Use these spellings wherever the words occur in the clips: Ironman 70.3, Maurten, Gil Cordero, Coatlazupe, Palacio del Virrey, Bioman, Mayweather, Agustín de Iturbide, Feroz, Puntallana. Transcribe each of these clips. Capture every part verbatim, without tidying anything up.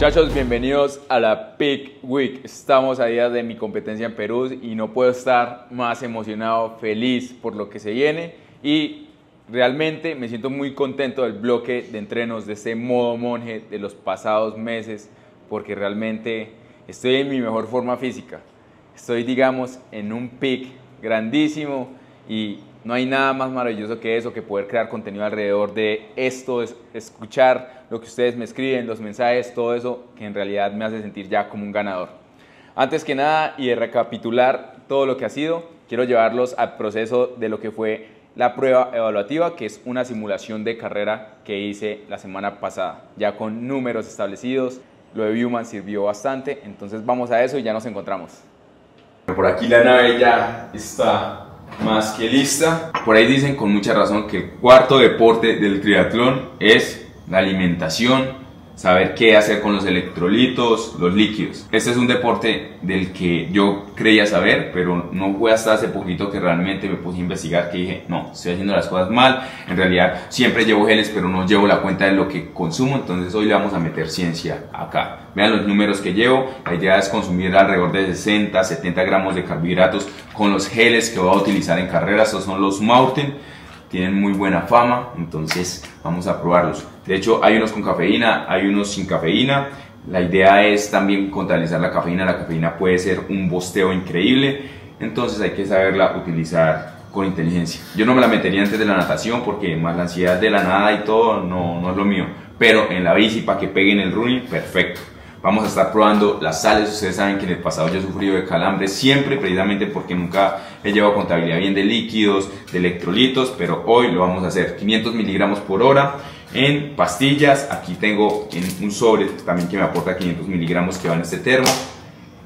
Muchachos, bienvenidos a la Peak Week. Estamos a día de mi competencia en Perú y no puedo estar más emocionado, feliz por lo que se viene, y realmente me siento muy contento del bloque de entrenos, de este modo monje de los pasados meses, porque realmente estoy en mi mejor forma física. Estoy, digamos, en un peak grandísimo y no hay nada más maravilloso que eso, que poder crear contenido alrededor de esto, es escuchar lo que ustedes me escriben, los mensajes, todo eso que en realidad me hace sentir ya como un ganador. Antes que nada, y de recapitular todo lo que ha sido, quiero llevarlos al proceso de lo que fue la prueba evaluativa, que es una simulación de carrera que hice la semana pasada, ya con números establecidos. Lo de Bioman sirvió bastante, entonces vamos a eso y ya nos encontramos. Por aquí la nave ya está más que lista. Por ahí dicen con mucha razón que el cuarto deporte del triatlón es la alimentación, saber qué hacer con los electrolitos, los líquidos. Este es un deporte del que yo creía saber, pero no fue hasta hace poquito que realmente me puse a investigar, que dije, no, estoy haciendo las cosas mal. En realidad siempre llevo geles, pero no llevo la cuenta de lo que consumo, entonces hoy le vamos a meter ciencia acá. Vean los números que llevo. La idea es consumir alrededor de sesenta, setenta gramos de carbohidratos con los geles que voy a utilizar en carrera. Estos son los Maurten, tienen muy buena fama, entonces vamos a probarlos. De hecho, hay unos con cafeína, hay unos sin cafeína. La idea es también contabilizar la cafeína. La cafeína puede ser un bosteo increíble, entonces hay que saberla utilizar con inteligencia. Yo no me la metería antes de la natación, porque más la ansiedad de la nada y todo no, no es lo mío. Pero en la bici, para que peguen el running, perfecto. Vamos a estar probando las sales. Ustedes saben que en el pasado yo he sufrido de calambres siempre, precisamente porque nunca he llevado contabilidad bien de líquidos, de electrolitos, pero hoy lo vamos a hacer. quinientos miligramos por hora en pastillas. Aquí tengo en un sobre también que me aporta quinientos miligramos, que va en este termo.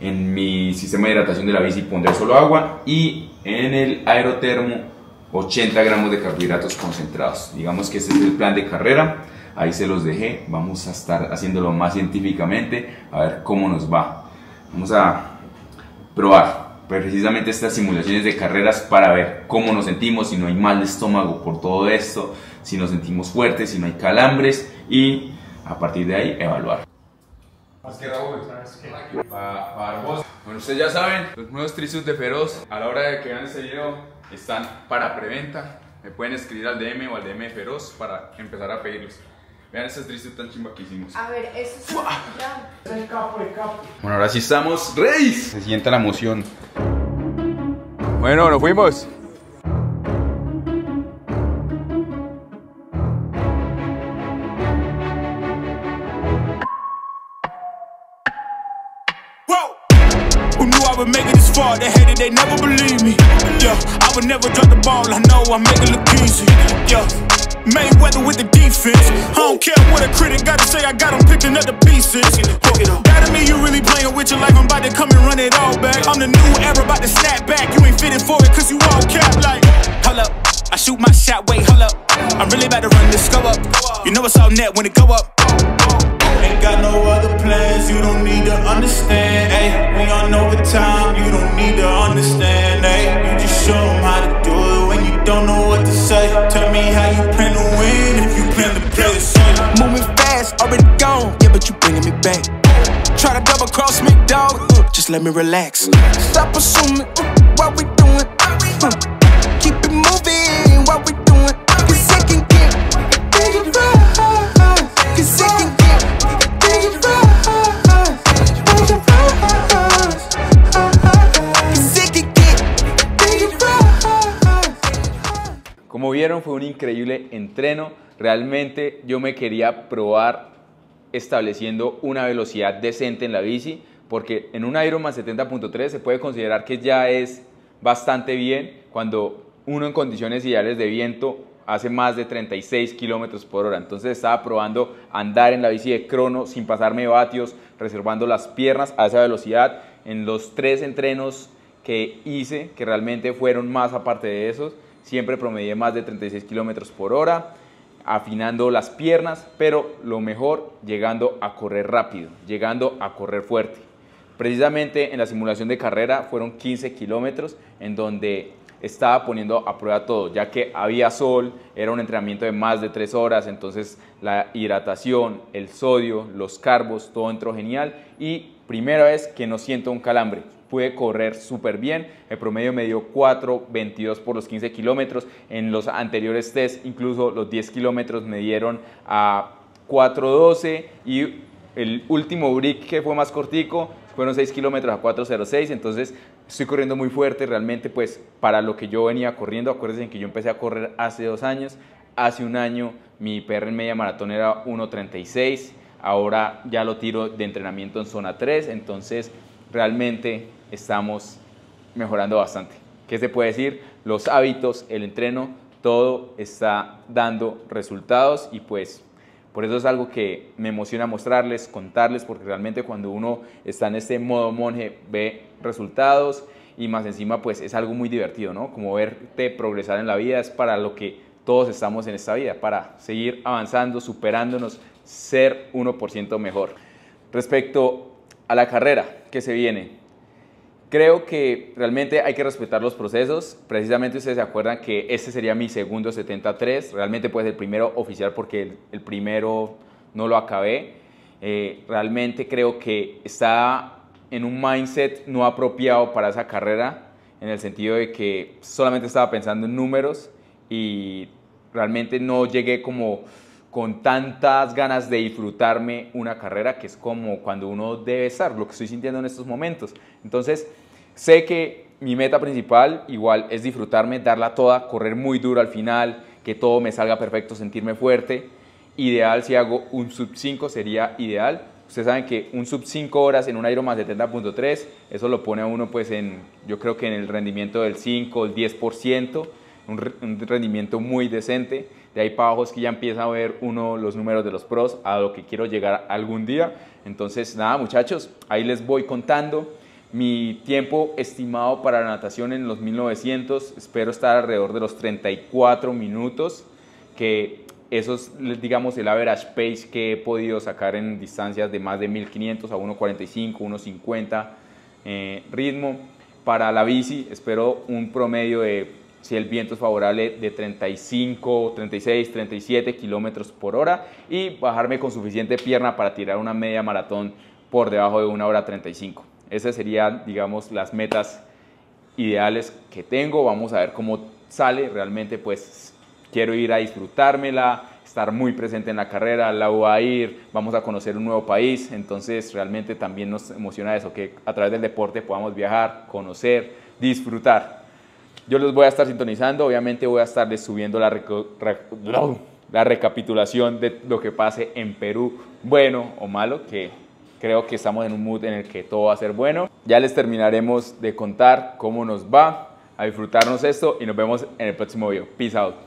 En mi sistema de hidratación de la bici pondré solo agua, y en el aerotermo ochenta gramos de carbohidratos concentrados. Digamos que este es el plan de carrera. Ahí se los dejé. Vamos a estar haciéndolo más científicamente, a ver cómo nos va. Vamos a probar precisamente estas simulaciones de carreras para ver cómo nos sentimos, si no hay mal de estómago por todo esto, si nos sentimos fuertes, si no hay calambres, y a partir de ahí evaluar. Bueno, ustedes ya saben, los nuevos trisuits de Feroz, a la hora de que vean este video, están para preventa. Me pueden escribir al D M o al D M de Feroz para empezar a pedirlos. Vean esas tristes tan chimba que hicimos. A ver, eso es el capo, el capo. Bueno, ahora sí estamos reyes. Se sienta la emoción. Bueno, nos fuimos. Mayweather with the defense. I don't care what a critic got to say, I got them picking up the pieces. That to me, you really playing with your life. I'm about to come and run it all back. I'm the new era, about to snap back. You ain't fitting for it, cause you all cap like. Hold up, I shoot my shot, wait, hold up. I'm really about to run this go up. You know it's all net when it go up. Ain't got no other plans, you don't need to understand. Ay, we on overtime, you don't need to understand. Ay, you just show them how to do it when you don't know what to say. Tell me how you plan to win if you plan to play the same. Moving fast, already gone, yeah, but you bringing me back. Try to double cross me, dog, uh, just let me relax. Stop assuming uh, what we doing. Uh, keep it moving, what we doing. Cause it can get, it can ride. Cause it can get, it can ride. Cause it can get, it can ride. Como vieron, fue un increíble entreno. Realmente yo me quería probar estableciendo una velocidad decente en la bici, porque en un Ironman setenta punto tres se puede considerar que ya es bastante bien cuando uno en condiciones ideales de viento hace más de treinta y seis kilómetros por hora. Entonces estaba probando andar en la bici de crono sin pasarme vatios, reservando las piernas a esa velocidad. En los tres entrenos que hice, que realmente fueron más aparte de esos, siempre promedié más de treinta y seis kilómetros por hora, afinando las piernas, pero lo mejor, llegando a correr rápido, llegando a correr fuerte. Precisamente en la simulación de carrera fueron quince kilómetros, en donde estaba poniendo a prueba todo, ya que había sol, era un entrenamiento de más de tres horas, entonces la hidratación, el sodio, los carbos, todo entró genial y primera vez que no siento un calambre. Pude correr súper bien, el promedio me dio cuatro veintidós por los quince kilómetros, en los anteriores test incluso los diez kilómetros me dieron a cuatro doce y el último break que fue más cortico fueron seis kilómetros a cuatro cero seis, entonces estoy corriendo muy fuerte realmente pues para lo que yo venía corriendo. Acuérdense que yo empecé a correr hace dos años, hace un año mi P R en media maratón era uno treinta y seis, ahora ya lo tiro de entrenamiento en zona tres, entonces realmente estamos mejorando bastante. ¿Qué se puede decir? Los hábitos, el entreno, todo está dando resultados y pues por eso es algo que me emociona mostrarles, contarles, porque realmente cuando uno está en este modo monje ve resultados y más encima pues es algo muy divertido, ¿no? Como verte progresar en la vida, es para lo que todos estamos en esta vida, para seguir avanzando, superándonos, ser uno por ciento mejor. Respecto a la carrera que se viene, creo que realmente hay que respetar los procesos. Precisamente ustedes se acuerdan que este sería mi segundo setenta punto tres, realmente pues el primero oficial porque el, el primero no lo acabé. Eh, realmente creo que está en un mindset no apropiado para esa carrera, en el sentido de que solamente estaba pensando en números y realmente no llegué como con tantas ganas de disfrutarme una carrera, que es como cuando uno debe estar, lo que estoy sintiendo en estos momentos. Entonces, sé que mi meta principal igual es disfrutarme, darla toda, correr muy duro al final, que todo me salga perfecto, sentirme fuerte. Ideal, si hago un sub cinco sería ideal. Ustedes saben que un sub cinco horas en un Ironman setenta punto tres, eso lo pone a uno pues en, yo creo que en el rendimiento del cinco, el diez por ciento, un, un rendimiento muy decente. De ahí para abajo es que ya empieza a ver uno los números de los pros, a lo que quiero llegar algún día. Entonces, nada muchachos, ahí les voy contando. Mi tiempo estimado para la natación en los mil novecientos, espero estar alrededor de los treinta y cuatro minutos, que eso es, digamos, el average pace que he podido sacar en distancias de más de mil quinientos a uno cuarenta y cinco, uno cincuenta eh, ritmo. Para la bici espero un promedio de, si el viento es favorable, de treinta y cinco, treinta y seis, treinta y siete kilómetros por hora y bajarme con suficiente pierna para tirar una media maratón por debajo de una hora treinta y cinco. Esas serían, digamos, las metas ideales que tengo. Vamos a ver cómo sale. Realmente, pues, quiero ir a disfrutármela, estar muy presente en la carrera, la voy a ir, vamos a conocer un nuevo país. Entonces, realmente también nos emociona eso, que a través del deporte podamos viajar, conocer, disfrutar. Yo los voy a estar sintonizando, obviamente voy a estarles subiendo la, reco, re, la recapitulación de lo que pase en Perú, bueno o malo, que creo que estamos en un mood en el que todo va a ser bueno. Ya les terminaremos de contar cómo nos va, a disfrutarnos esto y nos vemos en el próximo video. Peace out.